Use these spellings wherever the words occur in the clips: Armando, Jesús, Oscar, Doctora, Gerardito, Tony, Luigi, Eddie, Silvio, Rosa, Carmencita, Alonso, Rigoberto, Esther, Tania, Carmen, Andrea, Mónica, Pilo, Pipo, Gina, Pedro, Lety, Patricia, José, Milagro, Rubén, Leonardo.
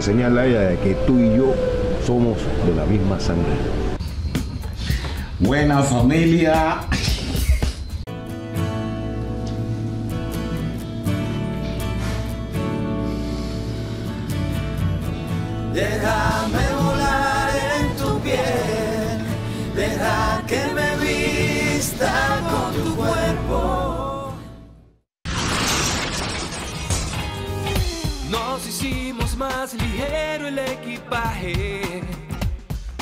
que señala ella de que tú y yo somos de la misma sangre. Buena familia. Déjame volar en tu piel, deja que me vista con tu cuerpo. Nos hicimos más ligero el equipaje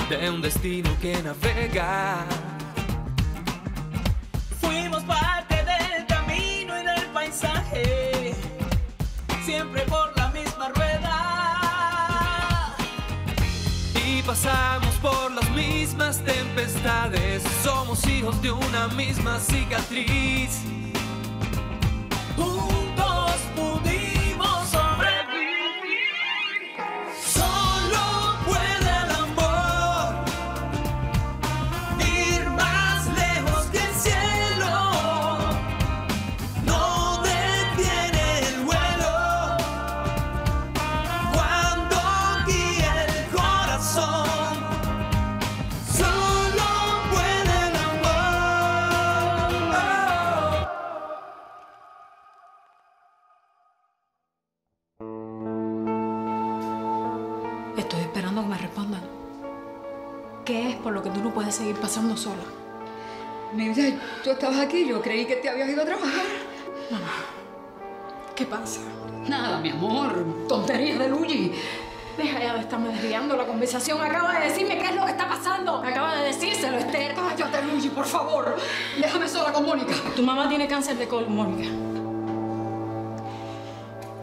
de un destino que navega. Fuimos parte del camino y del paisaje, siempre por la misma rueda. Y pasamos por las mismas tempestades, somos hijos de una misma cicatriz. Juntos pudimos sobrevivir. Solo puede el amor ir más lejos que el cielo. No detiene el vuelo cuando guía el corazón. Solo puede el amor. Estoy esperando que me respondan. ¿Qué es por lo que tú no puedes seguir pasando sola? Mi vida, tú estabas aquí, yo creí que te habías ido a trabajar. Mamá, ¿qué pasa? Nada, mi amor, tonterías de Luigi. Deja ya de estarme desviando la conversación. Acaba de decirme qué es lo que está pasando. Acaba de decírselo, Esther. Cállate, Luigi, por favor. Déjame sola con Mónica. Tu mamá tiene cáncer de colon, Mónica.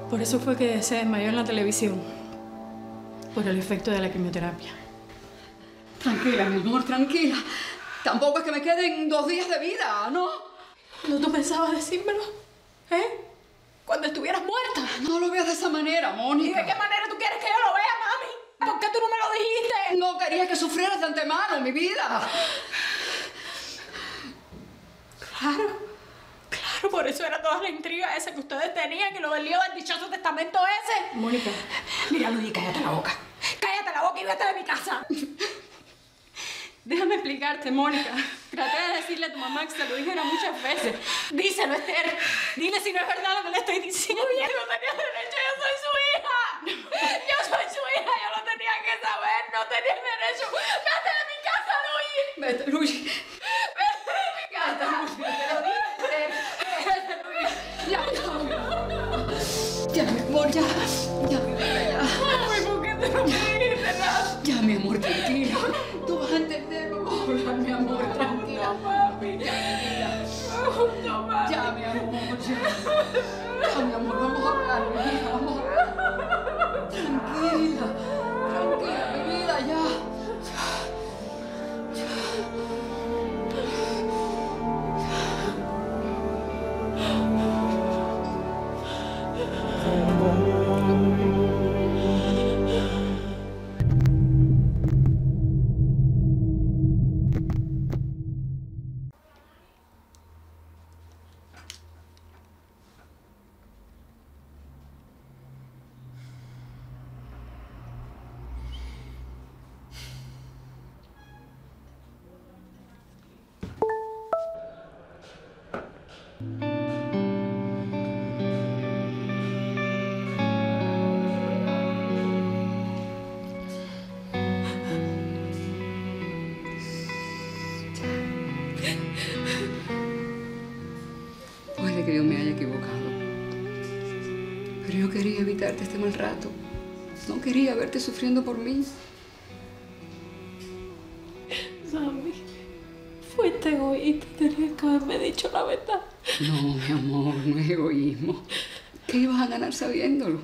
Por eso fue que se desmayó en la televisión. Por el efecto de la quimioterapia. Tranquila, mi amor, tranquila. Tampoco es que me queden 2 días de vida, ¿no? ¿No tú pensabas decírmelo? ¿Eh? Cuando estuvieras muerta. No lo veas de esa manera, ¿Y Mónica. de qué manera tú quieres que yo lo vea, mami? ¿Por qué tú no me lo dijiste? No quería que sufrieras de antemano, mi vida. Claro, claro, por eso era toda la intriga esa que ustedes tenían y lo del lío del dichoso testamento ese. Mónica, mira, Luigi, cállate la boca. Cállate la boca y vete de mi casa. Déjame explicarte, Mónica. Traté de decirle a tu mamá que se lo dijera muchas veces. Díselo, Esther. Dile si no es verdad lo que le estoy diciendo. Yo no tenía derecho, yo soy su hija. Yo soy su hija, yo lo tenía que saber. No tenía derecho. ¡Vete de mi casa, Luigi! Vete, Luigi. Vete de mi casa. Te lo dije, Esther. Vete, Luigi. Ya, ya. Ya, mi amor, ya. Ya, mi amor, ya. Ay, ¿por qué te lo pediste, no? Ya, mi amor, tranquila. Tú vas a entender, mi amor, tranquila. No, papi. No, papi. Ya, mi amor, ya. Ya, mi amor, vamos a hablar, mi hija, vamos a hablar. Tranquila, tranquila, mi vida, ya. Puede que yo me haya equivocado, pero yo quería evitarte este mal rato. No quería verte sufriendo por mí. Mami, fuiste egoísta. Tenías que haberme dicho la verdad. No, mi amor, no es egoísmo. ¿Qué ibas a ganar sabiéndolo?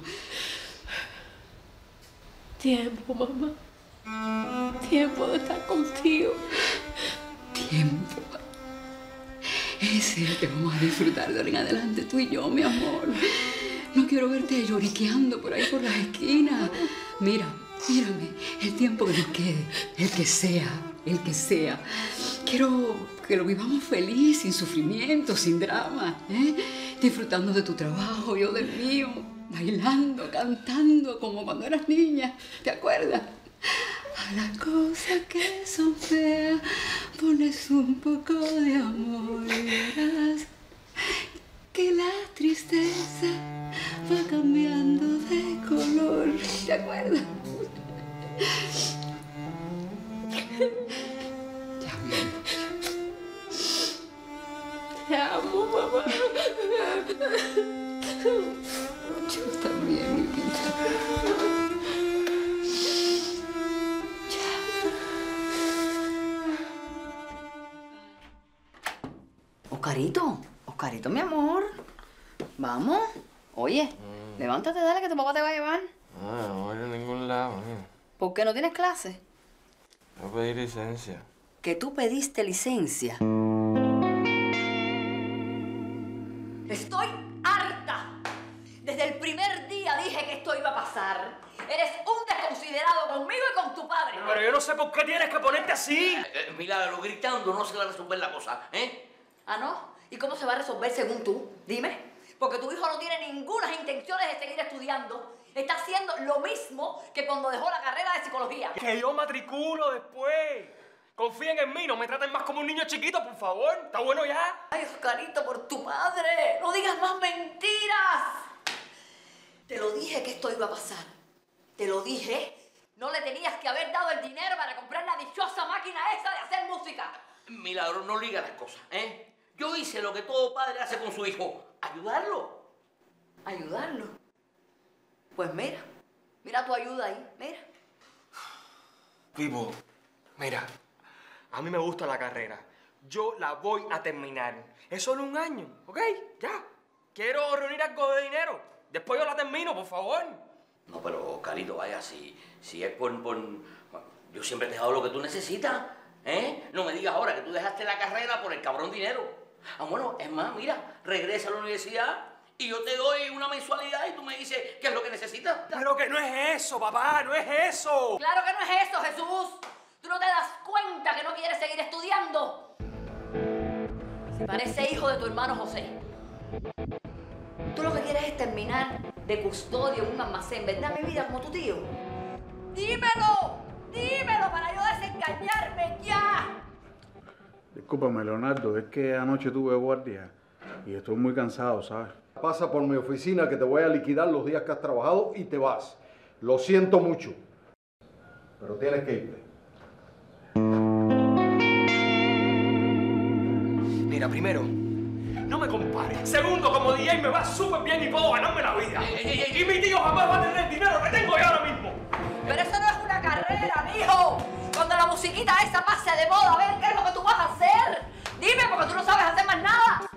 Tiempo, mamá. Tiempo de estar contigo. Tiempo. Ese es el que vamos a disfrutar de ahora en adelante, tú y yo, mi amor. No quiero verte lloriqueando por ahí por las esquinas. Mira, mírame, el tiempo que nos quede, el que sea, el que sea. Quiero que lo vivamos feliz, sin sufrimiento, sin drama, ¿eh? disfrutando de tu trabajo, yo del mío, bailando, cantando, como cuando eras niña, ¿te acuerdas? A las cosas que son feas, pones un poco de amor y verás que la tristeza va cambiando de color, ¿te acuerdas? Te amo. Te amo, mamá. Yo también, mi vida. Oscarito, Oscarito, mi amor. Vamos. Oye, levántate, dale, que tu papá te va a llevar. Ah, no voy a ningún lado, mira. ¿Por qué no tienes clase? Voy a pedir licencia. ¿Que tú pediste licencia? Estoy harta. Desde el primer día dije que esto iba a pasar. Eres un desconsiderado conmigo y con tu padre. Pero yo no sé por qué tienes que ponerte así. Milagro, gritando no se va a resolver la cosa, ¿eh? ¿Ah, no? ¿Y cómo se va a resolver según tú? Dime. Porque tu hijo no tiene ninguna intenciones de seguir estudiando. Está haciendo lo mismo que cuando dejó la carrera de psicología. Que yo matriculo después. Confíen en mí, no me traten más como un niño chiquito, por favor. ¿Está bueno ya? Ay, Oscarito, por tu madre. No digas más mentiras. Te lo dije que esto iba a pasar. Te lo dije. No le tenías que haber dado el dinero para comprar la dichosa máquina esa de hacer música. Milagro, no liga las cosas, ¿eh? Yo hice lo que todo padre hace con su hijo. ¿Ayudarlo? ¿Ayudarlo? Pues mira. Mira tu ayuda ahí. Mira. Pipo, mira. A mí me gusta la carrera. Yo la voy a terminar. Es solo un año, ¿ok? Ya. Quiero reunir algo de dinero. Después yo la termino, por favor. No, pero, Carito, vaya, si es por... Yo siempre te he dado lo que tú necesitas, ¿eh? No me digas ahora que tú dejaste la carrera por el cabrón dinero. Ah, bueno, es más, mira, regresa a la universidad y yo te doy una mensualidad y tú me dices qué es lo que necesitas. Claro que no es eso, papá, no es eso. Claro que no es eso, Jesús. Tú no te das cuenta que no quieres seguir estudiando. Se parece hijo de tu hermano José. Tú lo que quieres es terminar de custodio en un almacén, ¿verdad, mi vida, como tu tío? ¡Dímelo! ¡Dímelo para yo desengañarme ya! Discúlpame, Leonardo, es que anoche tuve guardia y estoy muy cansado, ¿sabes? Pasa por mi oficina que te voy a liquidar los días que has trabajado y te vas. Lo siento mucho, pero tienes que irte. Mira, primero, no me compares. Segundo, como DJ me va súper bien y puedo ganarme la vida. Y mi tío jamás va a tener el dinero que tengo yo ahora mismo. Pero eso no es una carrera, mijo. Cuando la musiquita esa pase de moda, a ver qué es lo que tú vas a hacer. Dime, porque tú no sabes hacer más nada.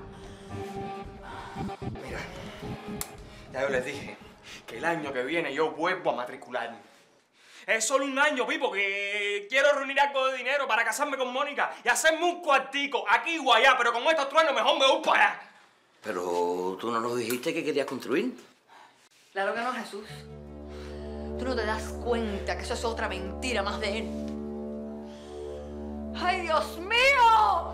Mira, ya yo les dije que el año que viene yo vuelvo a matricularme. Es solo un año, Pipo, que quiero reunir algo de dinero para casarme con Mónica y hacerme un cuartico aquí o allá, pero con estos truenos mejor me voy para allá. Pero tú no nos dijiste que querías construir. Claro que no, Jesús. Tú no te das cuenta que eso es otra mentira más de él. ¡Ay, Dios mío!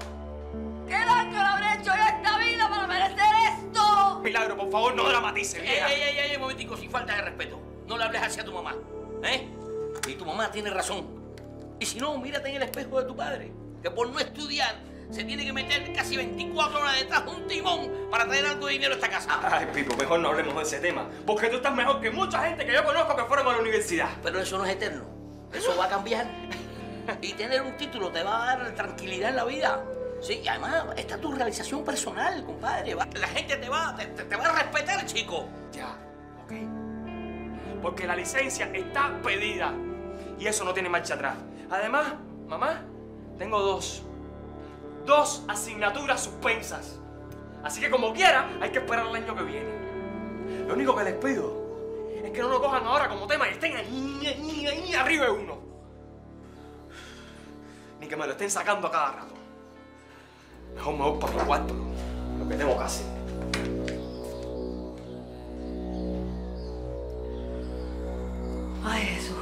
¡Qué daño le habré hecho yo a esta vida para merecer esto! Milagro, por favor, no dramatice, vieja. Ey, un momentico, sin falta de respeto. No le hables así a tu mamá, ¿eh? Y tu mamá tiene razón. Y si no, mírate en el espejo de tu padre, que por no estudiar se tiene que meter casi 24 horas detrás de un timón para traer algo de dinero a esta casa. Ay, Pipo, mejor no hablemos de ese tema, porque tú estás mejor que mucha gente que yo conozco que fueron a la universidad. Pero eso no es eterno. Eso va a cambiar. Y tener un título te va a dar tranquilidad en la vida. Sí, y además, esta es tu realización personal, compadre. La gente te va a respetar, chico. Ya, ok. Porque la licencia está pedida. Y eso no tiene marcha atrás. Además, mamá, tengo dos asignaturas suspensas. Así que como quiera, hay que esperar el año que viene. Lo único que les pido es que no lo cojan ahora como tema y estén ahí arriba de uno. Ni que me lo estén sacando a cada rato. Mejor me voy para mi cuarto, lo que tengo que hacer. Ay, Jesús.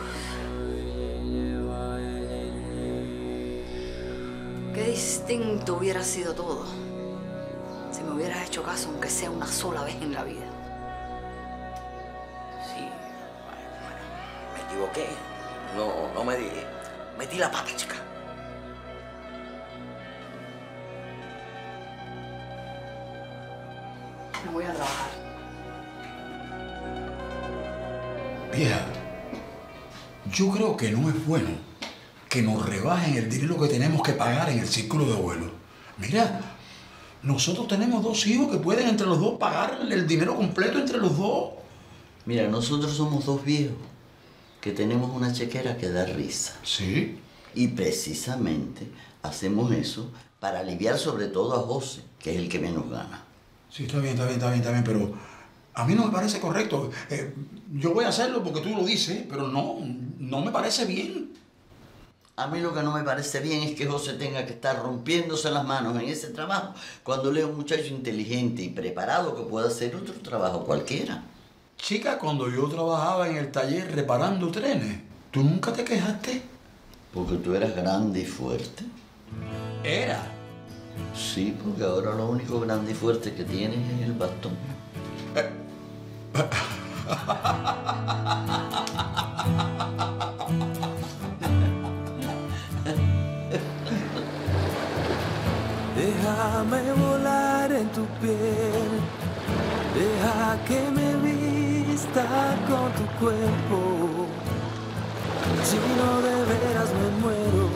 Qué distinto hubiera sido todo si me hubieras hecho caso aunque sea una sola vez en la vida. Sí, bueno, me equivoqué. No me di. Metí la pata, chica. No voy a trabajar. Vieja, yo creo que no es bueno que nos rebajen el dinero que tenemos que pagar en el círculo de abuelos. Mira, nosotros tenemos dos hijos que pueden entre los dos pagar el dinero completo entre los dos. Mira, nosotros somos dos viejos que tenemos una chequera que da risa. Sí. Y precisamente hacemos eso para aliviar sobre todo a José, que es el que menos gana. Sí, está bien, pero a mí no me parece correcto. Yo voy a hacerlo porque tú lo dices, pero no me parece bien. A mí lo que no me parece bien es que José tenga que estar rompiéndose las manos en ese trabajo cuando él es un muchacho inteligente y preparado que pueda hacer otro trabajo cualquiera. Chica, cuando yo trabajaba en el taller reparando trenes, ¿tú nunca te quejaste? Porque tú eras grande y fuerte. ¿Era? Sí, porque ahora lo único grande y fuerte que tienes es el bastón. Déjame volar en tu piel, deja que me vista con tu cuerpo. Si no de veras me muero.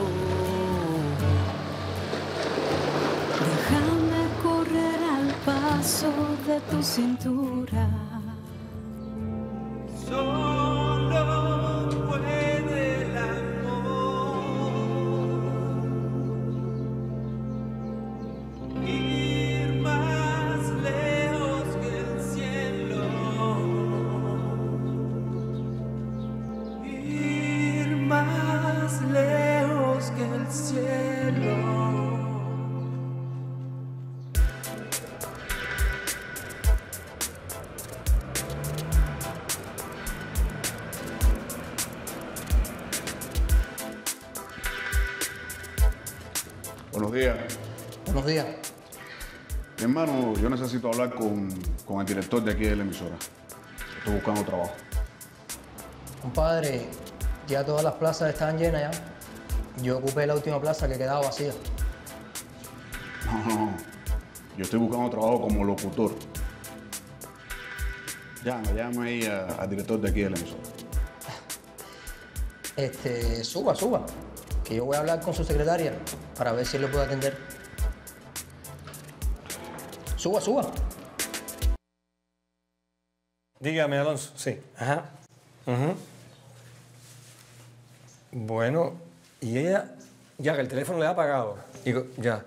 Déjame correr al paso de tu cintura. Solo puede el amor ir más lejos que el cielo, ir más lejos que el cielo. Buenos días. Mi hermano, yo necesito hablar con el director de aquí de la emisora. Estoy buscando trabajo. Compadre, ya todas las plazas están llenas ya. Yo ocupé la última plaza que quedaba vacía. No. Yo estoy buscando trabajo como locutor. Llama ahí al director de aquí de la emisora. Suba. Que yo voy a hablar con su secretaria para ver si él lo puede atender. Suba. Dígame, Alonso. Sí. Ajá. Uh-huh. Bueno, y ella, ya que el teléfono le ha apagado. Digo, ya.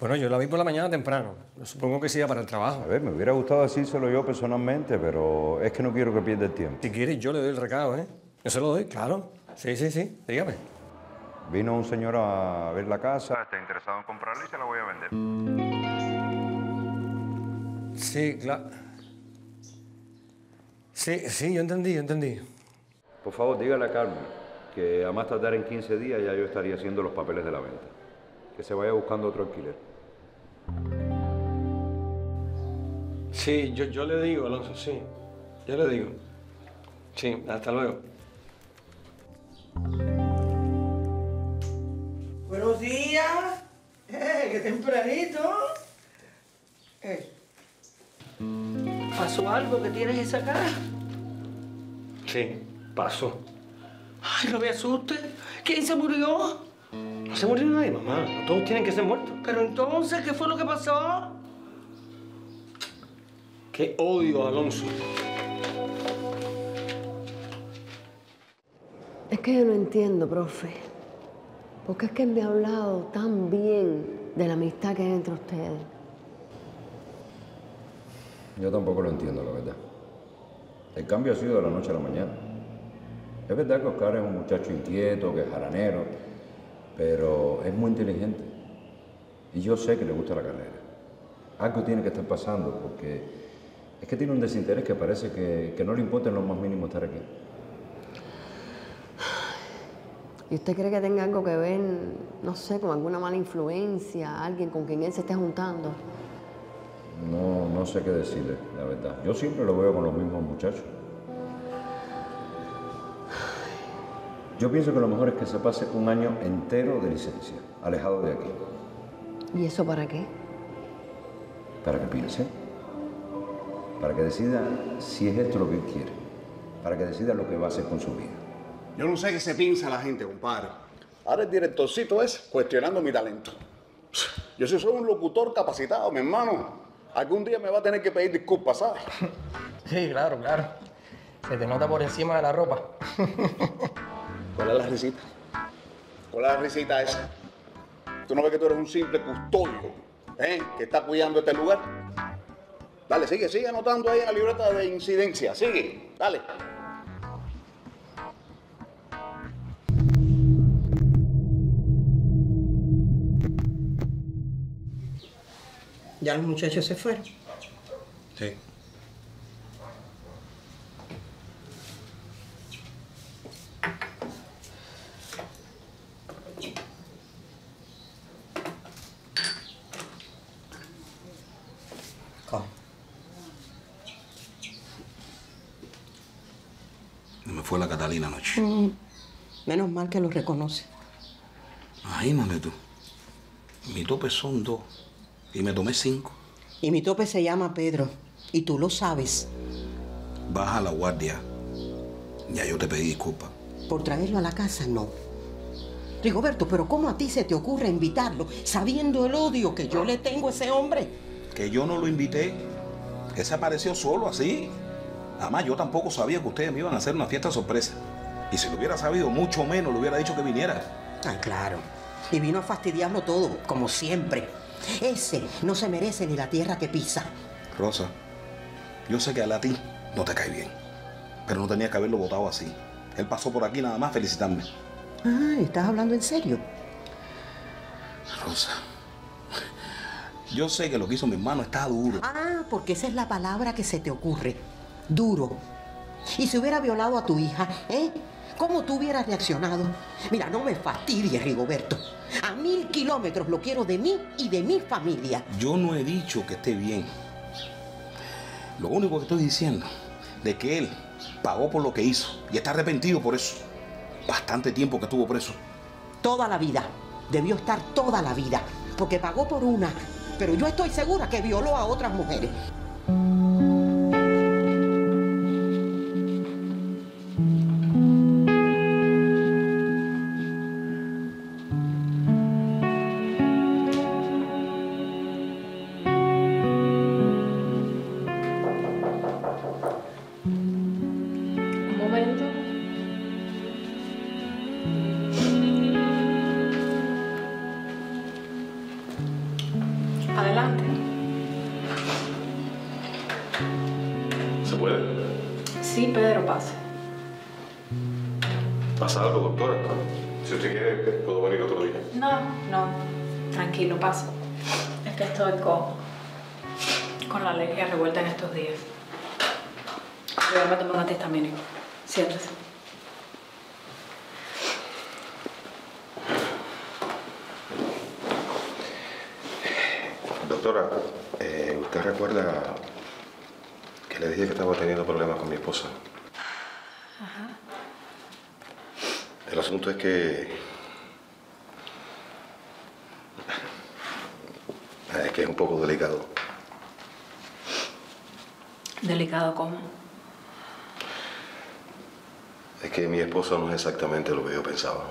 Bueno, yo la vi por la mañana temprano. Supongo que sea para el trabajo. A ver, me hubiera gustado decírselo yo personalmente, pero es que no quiero que pierda el tiempo. Si quieres, yo le doy el recado, ¿eh? Yo se lo doy, claro. Sí. Dígame. Vino un señor a ver la casa. Está interesado en comprarla y se la voy a vender. Sí, claro. Sí, yo entendí. Por favor, dígale a Carmen que a más tardar en 15 días ya yo estaría haciendo los papeles de la venta. Que se vaya buscando otro alquiler. Sí, yo le digo, Alonso, sí. Yo le digo. Sí, hasta luego. Buenos días. ¡Qué tempranito! ¿Pasó algo que tienes esa cara? Sí, pasó. Ay, no me asustes. ¿Quién se murió? No se murió nadie, mamá. Todos tienen que ser muertos. Pero entonces, ¿qué fue lo que pasó? ¡Qué odio, Alonso! Es que yo no entiendo, profe. ¿Por qué es que me ha hablado tan bien de la amistad que hay entre ustedes? Yo tampoco lo entiendo, la verdad. El cambio ha sido de la noche a la mañana. Es verdad que Oscar es un muchacho inquieto, que es jaranero, pero es muy inteligente. Y yo sé que le gusta la carrera. Algo tiene que estar pasando, porque es que tiene un desinterés que parece que no le importa en lo más mínimo estar aquí. ¿Y usted cree que tenga algo que ver, no sé, con alguna mala influencia, alguien con quien él se esté juntando? No sé qué decirle, la verdad. Yo siempre lo veo con los mismos muchachos. Yo pienso que lo mejor es que se pase un año entero de licencia, alejado de aquí. ¿Y eso para qué? Para que piense. Para que decida si es esto lo que él quiere. Para que decida lo que va a hacer con su vida. Yo no sé qué se piensa la gente, compadre. Ahora el directorcito es cuestionando mi talento. Yo sí soy un locutor capacitado, mi hermano. Algún día me va a tener que pedir disculpas, ¿sabes? Sí, claro, claro. Se te nota por encima de la ropa. ¿Cuál es la risita? ¿Cuál es la risita esa? ¿Tú no ves que tú eres un simple custodio, que está cuidando este lugar? Dale, sigue, sigue anotando ahí en la libreta de incidencia. Sigue, dale. ¿Ya los muchachos se fueron? Sí. ¿Cómo? Me fue la Catalina anoche. Menos mal que lo reconoce. Imagínate tú. Mi tope son 2. Y me tomé 5. Y mi tope se llama Pedro. Y tú lo sabes. Baja la guardia. Ya yo te pedí disculpas. ¿Por traerlo a la casa? No. Rigoberto, ¿pero cómo a ti se te ocurre invitarlo sabiendo el odio que yo le tengo a ese hombre? Que yo no lo invité. Que se apareció solo así. Además, yo tampoco sabía que ustedes me iban a hacer una fiesta sorpresa. Y si lo hubiera sabido, mucho menos le hubiera dicho que viniera. Ah, claro. Y vino a fastidiarlo todo, como siempre. Ese no se merece ni la tierra que pisa. Rosa, yo sé que a Lety no te cae bien, pero no tenía que haberlo votado así. Él pasó por aquí nada más felicitarme. Ah, ¿estás hablando en serio? Rosa, yo sé que lo que hizo mi hermano está duro. Ah, porque esa es la palabra que se te ocurre. Duro. Y si hubiera violado a tu hija, ¿cómo tú hubieras reaccionado? Mira, no me fastidies, Rigoberto. A 1000 kilómetros lo quiero de mí y de mi familia. Yo no he dicho que esté bien. Lo único que estoy diciendo es que él pagó por lo que hizo y está arrepentido por eso. Bastante tiempo que estuvo preso. Toda la vida. Debió estar toda la vida. Porque pagó por una. Pero yo estoy segura que violó a otras mujeres. Doctora, ¿usted recuerda que le dije que estaba teniendo problemas con mi esposa? Ajá. El asunto es que... es que es un poco delicado. ¿Delicado cómo? Es que mi esposa no es exactamente lo que yo pensaba.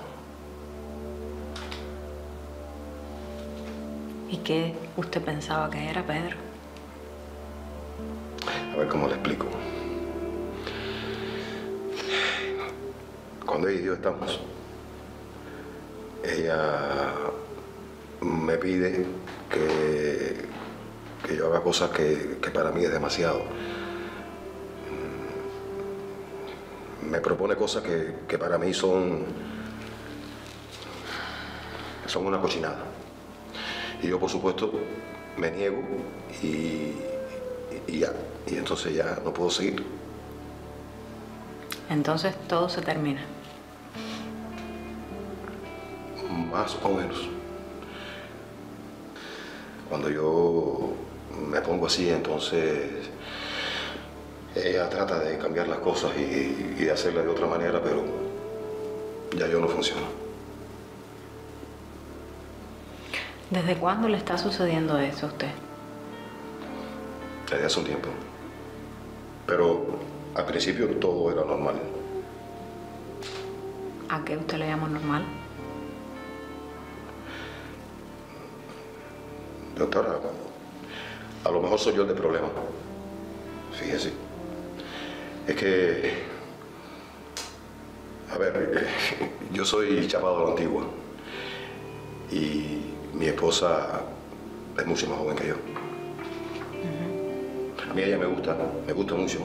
¿Y qué usted pensaba que era, Pedro? A ver cómo le explico. Cuando ella y yo estamos, ella me pide que yo haga cosas que para mí es demasiado. Me propone cosas que para mí son una cochinada. Y yo, por supuesto, me niego y ya. Y entonces ya no puedo seguir. Entonces todo se termina. Más o menos. Cuando yo me pongo así, entonces ella trata de cambiar las cosas y de hacerlas de otra manera, pero ya yo no funciono. ¿Desde cuándo le está sucediendo eso a usted? Desde hace un tiempo. Pero al principio todo era normal. ¿A qué usted le llama normal? Doctora, a lo mejor soy yo el de problema. Fíjese. Es que... A ver, yo soy chapado a la antigua. Y mi esposa es mucho más joven que yo. A mí ella me gusta mucho.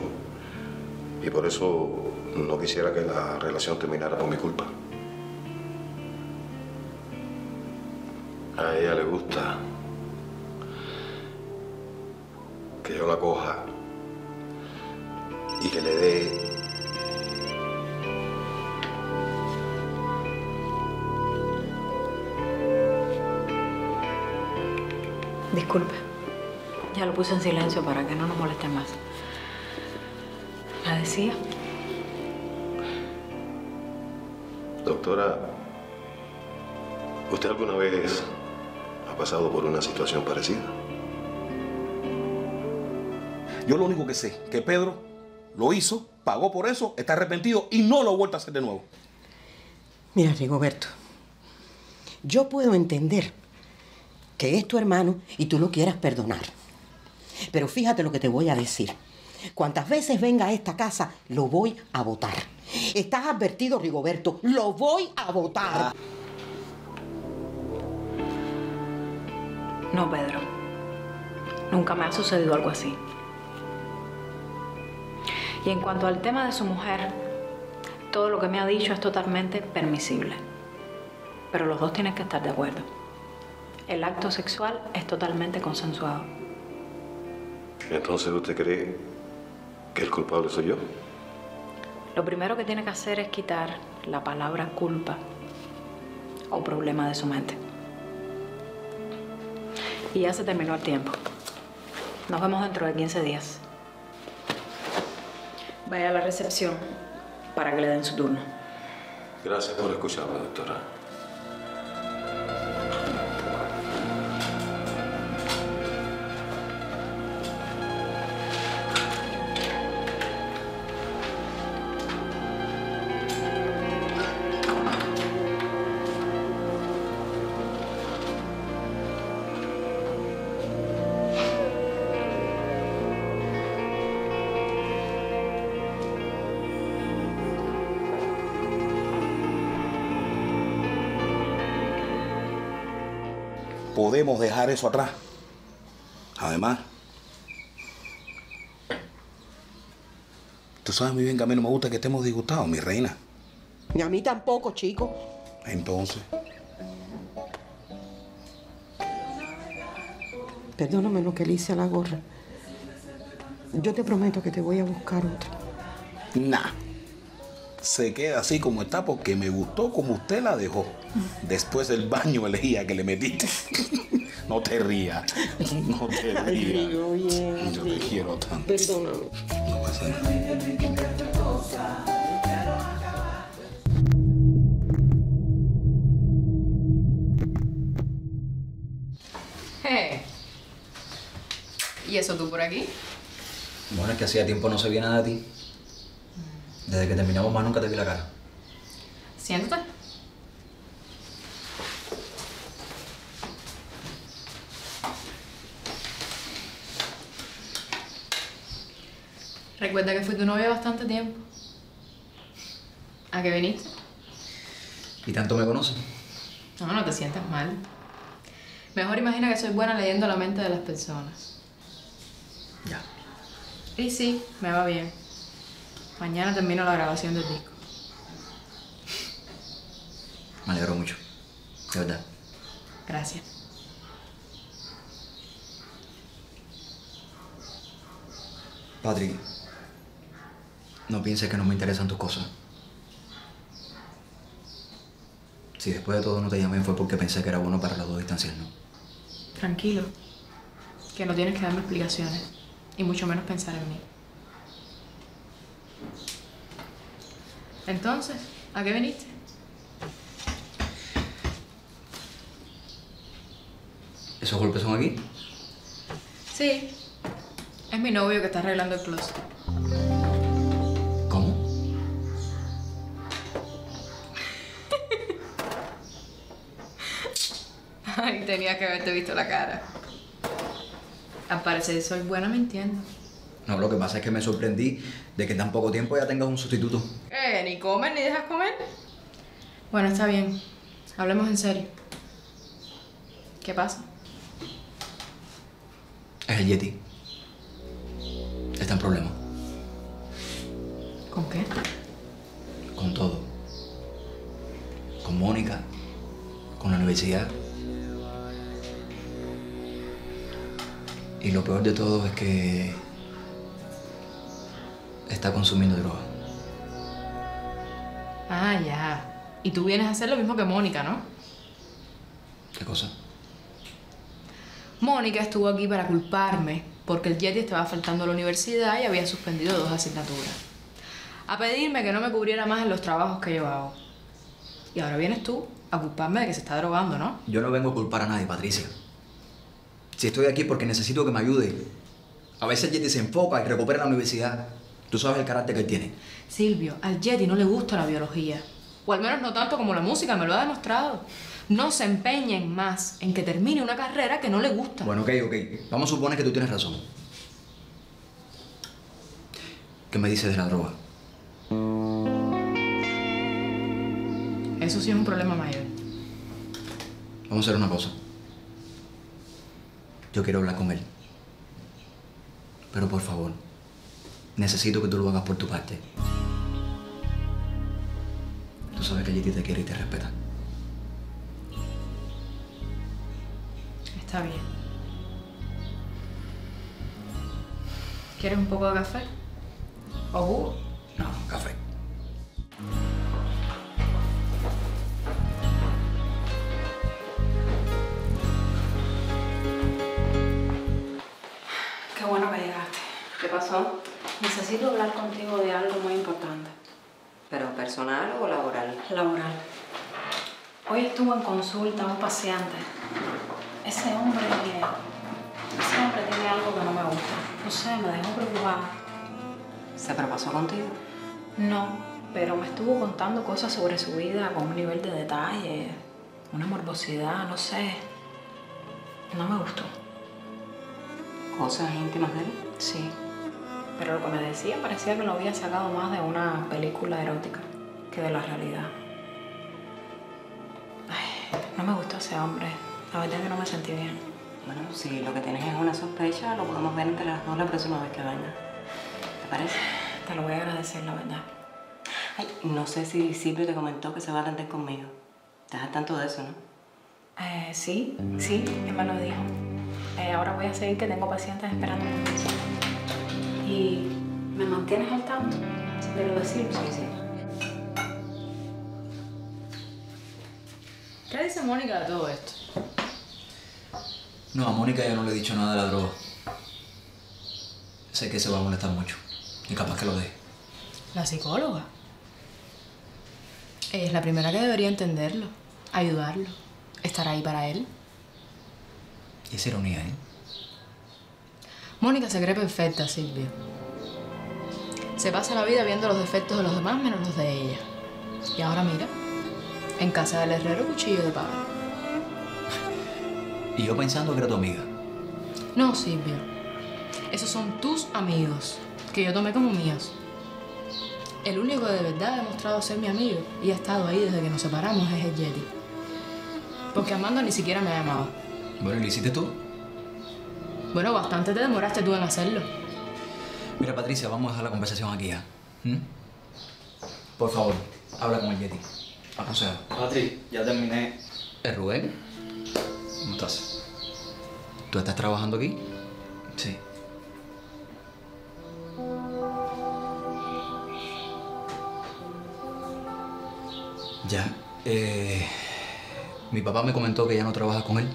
Y por eso no quisiera que la relación terminara por mi culpa. A ella le gusta... que yo la coja y que le dé... Disculpe, ya lo puse en silencio para que no nos moleste más. ¿La decía? Doctora, ¿usted alguna vez ha pasado por una situación parecida? Yo lo único que sé, que Pedro lo hizo, pagó por eso, está arrepentido y no lo ha vuelto a hacer de nuevo. Mira, Rigoberto, yo puedo entender que es tu hermano y tú lo quieras perdonar. Pero fíjate lo que te voy a decir. Cuantas veces venga a esta casa, lo voy a votar. Estás advertido, Rigoberto, lo voy a votar. No, Pedro. Nunca me ha sucedido algo así. Y en cuanto al tema de su mujer, todo lo que me ha dicho es totalmente permisible. Pero los dos tienen que estar de acuerdo. El acto sexual es totalmente consensuado. ¿Entonces usted cree que el culpable soy yo? Lo primero que tiene que hacer es quitar la palabra culpa o problema de su mente. Y ya se terminó el tiempo. Nos vemos dentro de 15 días. Vaya a la recepción para que le den su turno. Gracias por escucharme, doctora. Podemos dejar eso atrás. Además, tú sabes muy bien que a mí no me gusta que estemos disgustados, mi reina. Ni a mí tampoco, chico. Entonces. Perdóname lo que le hice a la gorra. Yo te prometo que te voy a buscar otra. Nah. Se queda así como está porque me gustó como usted la dejó. Después del baño elegía que le metiste. No te rías. No te rías. Ay, yo te quiero tanto. Perdóname. No pasa nada. Hey. ¿Y eso tú por aquí? Bueno, es que hacía tiempo no se veía nada de ti. Desde que terminamos más nunca te vi la cara. Siéntate. Recuerda que fui tu novia bastante tiempo. ¿A qué viniste? ¿Y tanto me conoces? No, no te sientas mal. Mejor imagina que soy buena leyendo la mente de las personas. Ya. Y sí, me va bien. Mañana termino la grabación del disco. Me alegro mucho, de verdad. Gracias. Patrick, no pienses que no me interesan tus cosas. Si después de todo no te llamé fue porque pensé que era bueno para los dos distanciarnos. Tranquilo, que no tienes que darme explicaciones y mucho menos pensar en mí. Entonces, ¿a qué viniste? ¿Esos golpes son aquí? Sí. Es mi novio que está arreglando el closet. ¿Cómo? Ay, tenía que haberte visto la cara. Al parecer soy buena mintiendo. No, lo que pasa es que me sorprendí de que en tan poco tiempo ya tengas un sustituto. Ni comes ni dejas comer. Bueno, está bien. Hablemos en serio. ¿Qué pasa? Es el Yeti. Está en problema. ¿Con qué? Con todo. Con Mónica. Con la universidad. Y lo peor de todo es que está consumiendo droga. Ah, ya. Y tú vienes a hacer lo mismo que Mónica, ¿no? ¿Qué cosa? Mónica estuvo aquí para culparme porque el Yeti estaba faltando a la universidad y había suspendido 2 asignaturas. A pedirme que no me cubriera más en los trabajos que yo hago. Y ahora vienes tú a culparme de que se está drogando, ¿no? Yo no vengo a culpar a nadie, Patricia. Si estoy aquí porque necesito que me ayude. A veces el Yeti se enfoca y recupera la universidad. Tú sabes el carácter que él tiene. Silvio, al Yeti no le gusta la biología. O al menos no tanto como la música, me lo ha demostrado. No se empeñen más en que termine una carrera que no le gusta. Bueno, ok. Vamos a suponer que tú tienes razón. ¿Qué me dices de la droga? Eso sí es un problema mayor. Vamos a hacer una cosa. Yo quiero hablar con él. Pero por favor, necesito que tú lo hagas por tu parte. Tú sabes que Lety te quiere y te respeta. Está bien. ¿Quieres un poco de café? ¿O jugo? No, café. Qué bueno que llegaste. ¿Qué pasó? Necesito hablar contigo de algo muy importante. ¿Pero personal o laboral? Laboral. Hoy estuvo en consulta un paciente. Ese hombre tiene algo que no me gusta. No sé, me dejó preocupada. ¿Se propasó contigo? No, pero me estuvo contando cosas sobre su vida con un nivel de detalle, una morbosidad, no sé. No me gustó. ¿Cosas íntimas de él? Sí, pero lo que me decía parecía que lo había sacado más de una película erótica que de la realidad. Ay, no me gustó ese hombre. La verdad es que no me sentí bien. Bueno, si lo que tienes es una sospecha, lo podemos ver entre las dos la próxima vez que venga. ¿Te parece? Te lo voy a agradecer, la verdad. Ay, no sé si Silvio te comentó que se va a atender conmigo. ¿Estás al tanto de eso, no? Sí, él me lo dijo. Ahora voy a seguir que tengo pacientes esperando. ¿Y me mantienes al tanto de lo de Silvio? Sí. ¿Qué dice Mónica de todo esto? No, a Mónica yo no le he dicho nada de la droga. Sé que se va a molestar mucho y capaz que lo deje. ¿La psicóloga? Ella es la primera que debería entenderlo, ayudarlo, estar ahí para él. Y es ironía, ¿eh? Mónica se cree perfecta, Silvio. Se pasa la vida viendo los defectos de los demás menos los de ella. Y ahora mira, en casa del herrero, cuchillo de palo. Y yo pensando que era tu amiga. No, Silvio. Esos son tus amigos, que yo tomé como míos. El único que de verdad ha demostrado ser mi amigo y ha estado ahí desde que nos separamos es el Yeti. Porque Armando ni siquiera me ha llamado. Bueno, ¿y lo hiciste tú? Bueno, bastante te demoraste tú en hacerlo. Mira, Patricia, vamos a dejar la conversación aquí ya. Por favor, habla con el Yeti. Aconseja. Patri, ya terminé. ¿Es Rubén? ¿Cómo estás? ¿Tú estás trabajando aquí? Sí. Ya. Mi papá me comentó que ya no trabajas con él.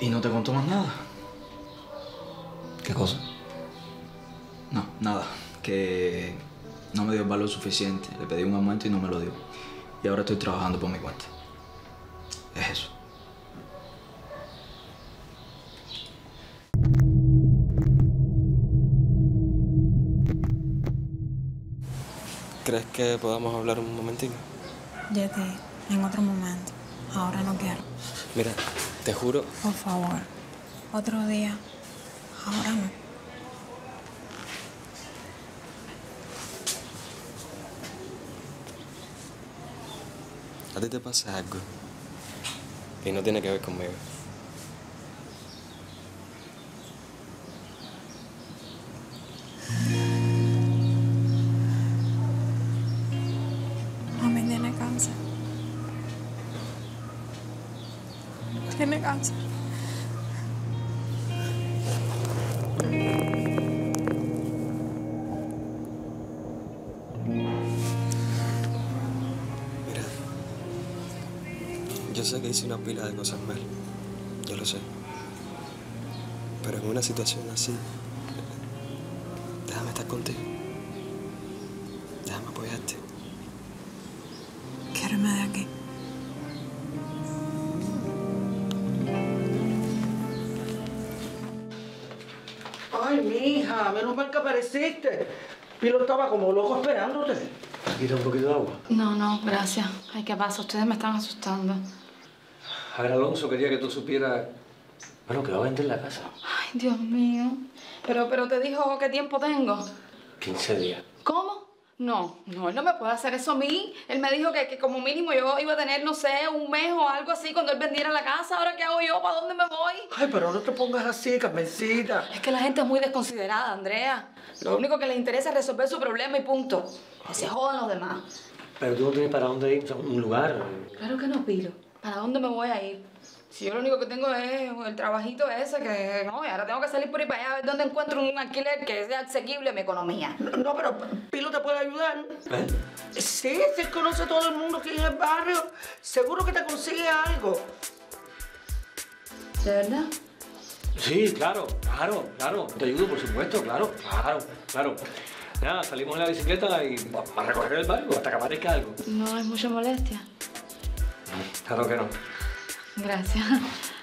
¿Y no te contó más nada? ¿Qué cosa? No, nada. Que no me dio el valor suficiente. Le pedí un aumento y no me lo dio. Y ahora estoy trabajando por mi cuenta. Es eso. ¿Crees que podamos hablar un momentito? Ya te... en otro momento. Ahora no quiero. Mira, te juro... Por favor. Otro día. Ahora no. A ti te pasa algo y no tiene que ver conmigo. Mami tiene cáncer. Tiene cáncer. Yo sé que hice una pila de cosas mal, yo lo sé, pero en una situación así, déjame estar contigo, déjame apoyarte. Quédame de aquí. Ay, mija, menos mal que apareciste. Pilo estaba como loco esperándote. ¿Quieres un poquito de agua? No, no, gracias. Ay, ¿qué pasa? Ustedes me están asustando. A ver, Alonso, quería que tú supieras... Bueno, que va a vender la casa. Ay, Dios mío. Pero te dijo qué tiempo tengo. 15 días. ¿Cómo? No, él no me puede hacer eso a mí. Él me dijo que como mínimo yo iba a tener, no sé, un mes o algo así cuando él vendiera la casa. ¿Ahora qué hago yo? ¿Para dónde me voy? Ay, pero no te pongas así, Carmencita. Es que la gente es muy desconsiderada, Andrea. Lo único que les interesa es resolver su problema y punto. Que se jodan los demás. Pero tú no tienes para dónde ir, un lugar. Claro que no, Pilo. ¿Para dónde me voy a ir? Si yo lo único que tengo es el trabajito ese que no, y ahora tengo que salir por ahí para allá a ver dónde encuentro un alquiler que sea asequible a mi economía. No, pero Pilo te puede ayudar. ¿Eh? Sí, se conoce a todo el mundo aquí en el barrio. Seguro que te consigue algo. ¿De verdad? Sí, claro. Te ayudo, por supuesto, claro. Nada, salimos en la bicicleta y vamos a recorrer el barrio hasta que aparezca algo. No es mucha molestia. Claro que no. Gracias,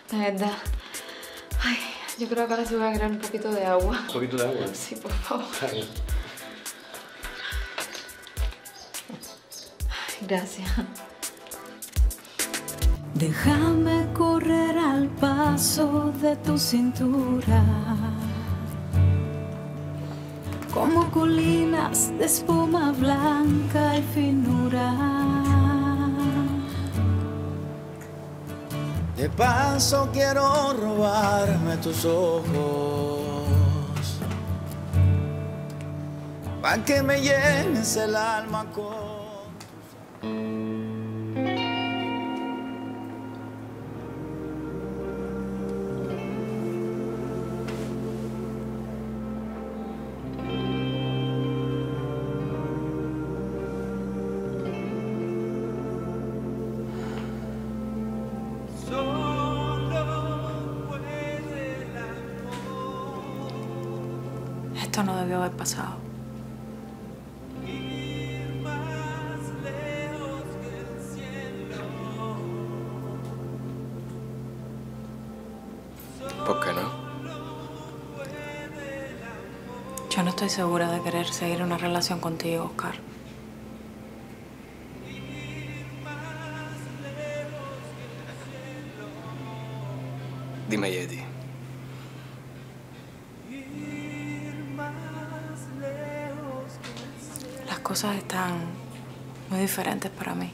de verdad. Ay, yo creo que ahora se voy a agregar un poquito de agua. ¿Un poquito de agua? Sí, por favor. Ay, gracias. Déjame correr al paso de tu cintura, como colinas de espuma blanca y finura. De paso quiero robarme tus ojos, pa' que me llenes el alma con... Esto no debió haber pasado. Ir más lejos que el cielo. ¿Por qué no? Yo no estoy segura de querer seguir una relación contigo, Oscar. Dime, Eddie. Las cosas están muy diferentes para mí.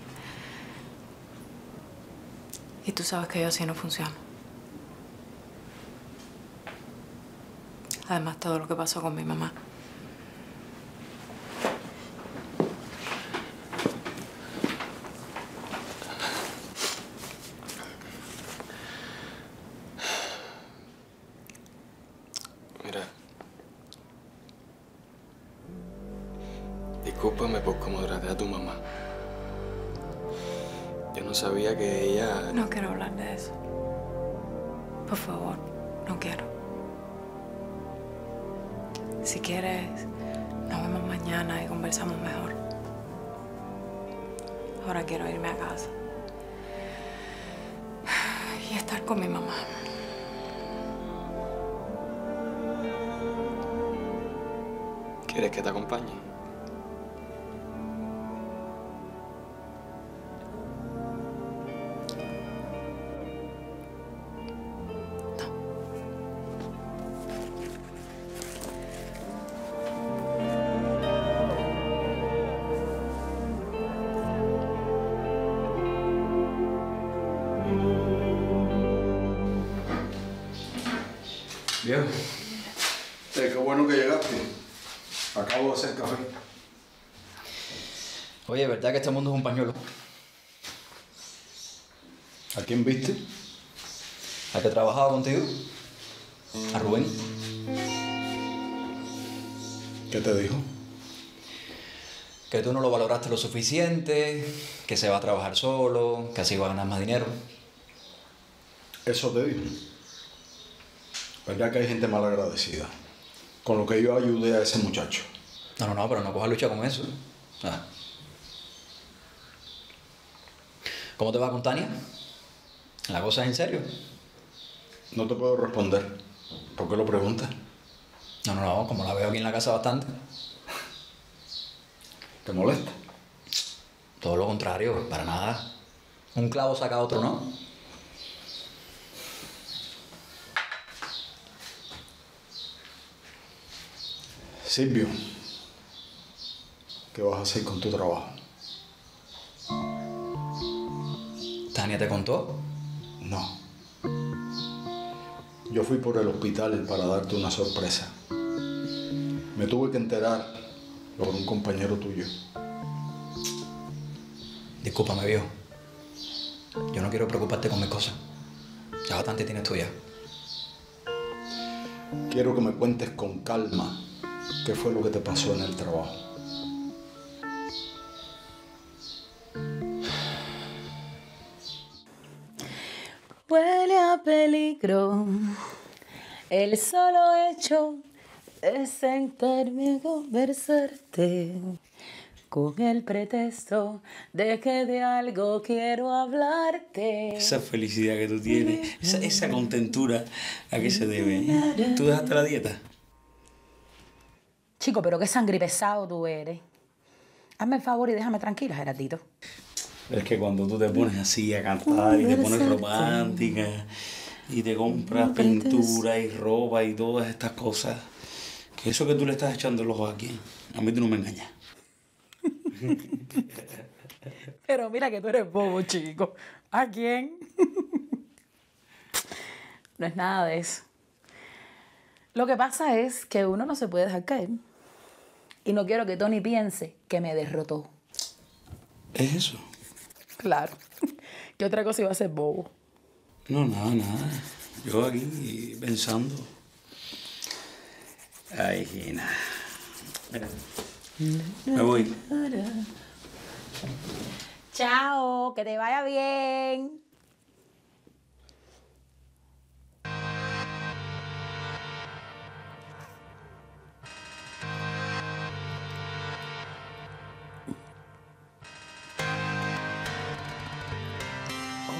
Y tú sabes que yo así no funciono. Además, todo lo que pasó con mi mamá. Discúlpame por cómo traté a tu mamá. Yo no sabía que ella... No quiero hablar de eso. Por favor, no quiero. Si quieres, nos vemos mañana y conversamos mejor. Ahora quiero irme a casa y estar con mi mamá. ¿Quieres que te acompañe? Bien. Qué bueno que llegaste. Acabo de hacer café. Oye, ¿verdad que este mundo es un pañuelo? ¿A quién viste? ¿A que trabajaba contigo? ¿A Rubén? ¿Qué te dijo? Que tú no lo valoraste lo suficiente, que se va a trabajar solo, que así va a ganar más dinero. Eso te dijo. ¿Verdad que hay gente mal agradecida? Con lo que yo ayudé a ese muchacho. No, pero no cojas lucha con eso. Ah. ¿Cómo te va con Tania? ¿La cosa es en serio? No te puedo responder. ¿Por qué lo preguntas? No, como la veo aquí en la casa bastante. ¿Te molesta? Todo lo contrario, para nada. Un clavo saca otro, ¿no? Silvio, ¿qué vas a hacer con tu trabajo? ¿Tania te contó? No. Yo fui por el hospital para darte una sorpresa. Me tuve que enterar por un compañero tuyo. Discúlpame, viejo. Yo no quiero preocuparte con mis cosas. Ya bastante tienes tuya. Quiero que me cuentes con calma. ¿Qué fue lo que te pasó en el trabajo? Huele a peligro el solo hecho de sentarme a conversarte, con el pretexto de que de algo quiero hablarte. Esa felicidad que tú tienes, esa contentura, ¿a qué se debe? ¿Tú dejaste la dieta? Chico, pero qué sangripesado tú eres. Hazme el favor y déjame tranquila, Gerardito. Es que cuando tú te pones así a cantar y te pones romántica y te compras pintura y ropa y todas estas cosas, que eso que tú le estás echando los ojos aquí, a mí tú no me engañas. Pero mira que tú eres bobo, chico. ¿A quién? No es nada de eso. Lo que pasa es que uno no se puede dejar caer. Y no quiero que Tony piense que me derrotó. ¿Es eso? Claro. ¿Qué otra cosa iba a ser bobo? No, nada. Yo aquí pensando. Ay, Gina. Mira. Me voy. Chao, que te vaya bien.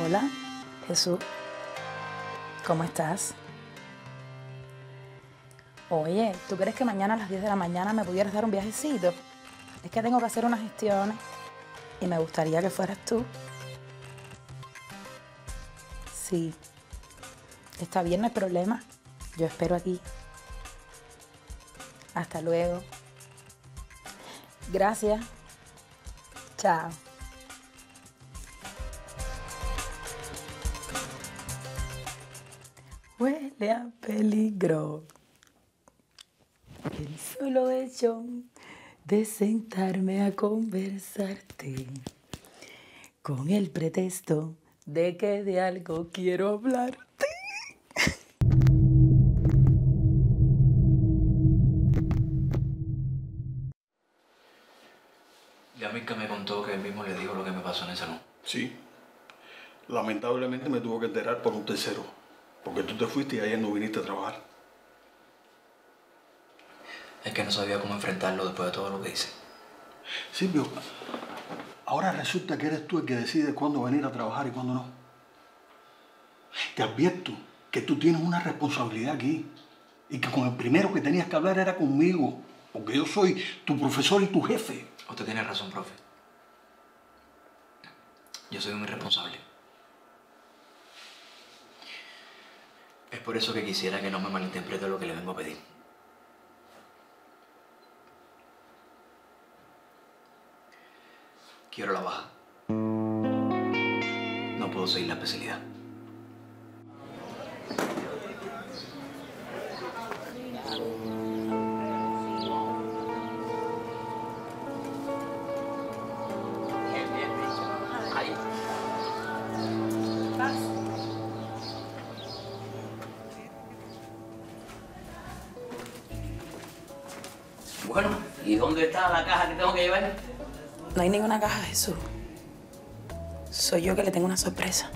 Hola, Jesús. ¿Cómo estás? Oye, ¿tú crees que mañana a las 10 de la mañana me pudieras dar un viajecito? Es que tengo que hacer unas gestiones y me gustaría que fueras tú. Sí. Está bien, no hay problema. Yo espero aquí. Hasta luego. Gracias. Chao. Huele a peligro el solo hecho de sentarme a conversarte, con el pretexto de que de algo quiero hablarte. Y América me contó que él mismo le dijo lo que me pasó en el salón. Sí. Lamentablemente me tuvo que enterar por un tercero. Porque tú te fuiste y ayer no viniste a trabajar. Es que no sabía cómo enfrentarlo después de todo lo que hice. Silvio, ahora resulta que eres tú el que decides cuándo venir a trabajar y cuándo no. Te advierto que tú tienes una responsabilidad aquí y que con el primero que tenías que hablar era conmigo, porque yo soy tu profesor y tu jefe. Usted tiene razón, profe. Yo soy un irresponsable. Es por eso que quisiera que no me malinterprete lo que le vengo a pedir. Quiero la baja. No puedo seguir la especialidad. Bueno, ¿y dónde está la caja que tengo que llevar? No hay ninguna caja, Jesús. Soy yo que le tengo una sorpresa.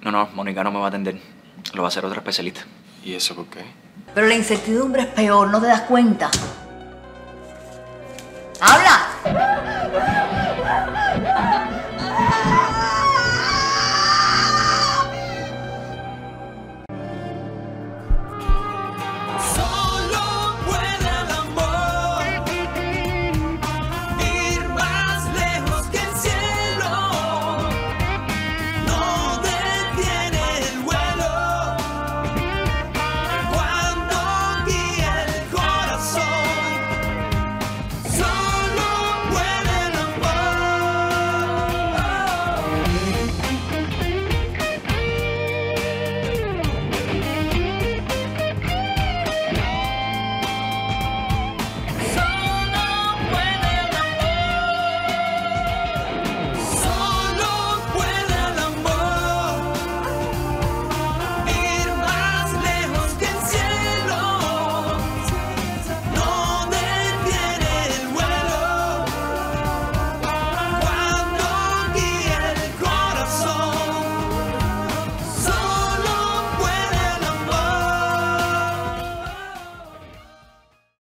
No, no, Mónica no me va a atender. Lo va a hacer otra especialista. ¿Y eso por qué? Pero la incertidumbre es peor, ¿no te das cuenta? ¡Habla!